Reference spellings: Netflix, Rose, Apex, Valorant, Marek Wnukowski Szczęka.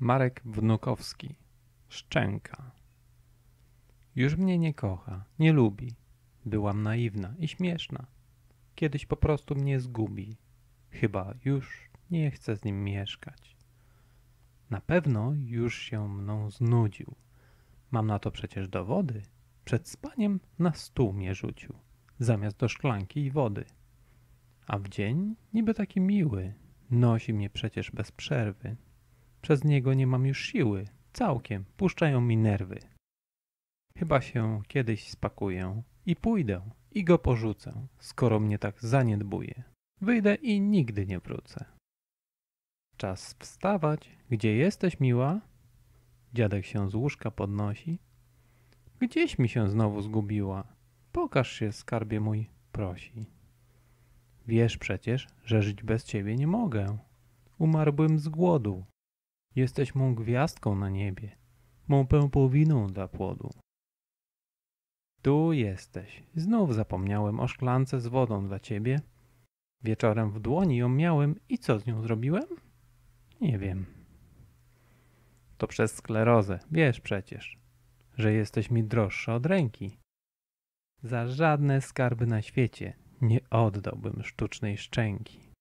Marek Wnukowski Szczęka. Już mnie nie kocha, nie lubi. Byłam naiwna i śmieszna. Kiedyś po prostu mnie zgubi. Chyba już nie chcę z nim mieszkać. Na pewno już się mną znudził. Mam na to przecież dowody. Przed spaniem na stół mnie rzucił, zamiast do szklanki i wody. A w dzień niby taki miły, nosi mnie przecież bez przerwy. Przez niego nie mam już siły, całkiem puszczają mi nerwy. Chyba się kiedyś spakuję i pójdę i go porzucę, skoro mnie tak zaniedbuje. Wyjdę i nigdy nie wrócę. Czas wstawać, gdzie jesteś miła? Dziadek się z łóżka podnosi. Gdzieś mi się znowu zgubiła, pokaż się skarbie mój, prosi. Wiesz przecież, że żyć bez ciebie nie mogę, umarłbym z głodu. Jesteś mą gwiazdką na niebie, mą pępowiną dla płodu. Tu jesteś, znów zapomniałem o szklance z wodą dla ciebie. Wieczorem w dłoni ją miałem i co z nią zrobiłem? Nie wiem. To przez sklerozę, wiesz przecież, że jesteś mi droższa od ręki. Za żadne skarby na świecie nie oddałbym sztucznej szczęki.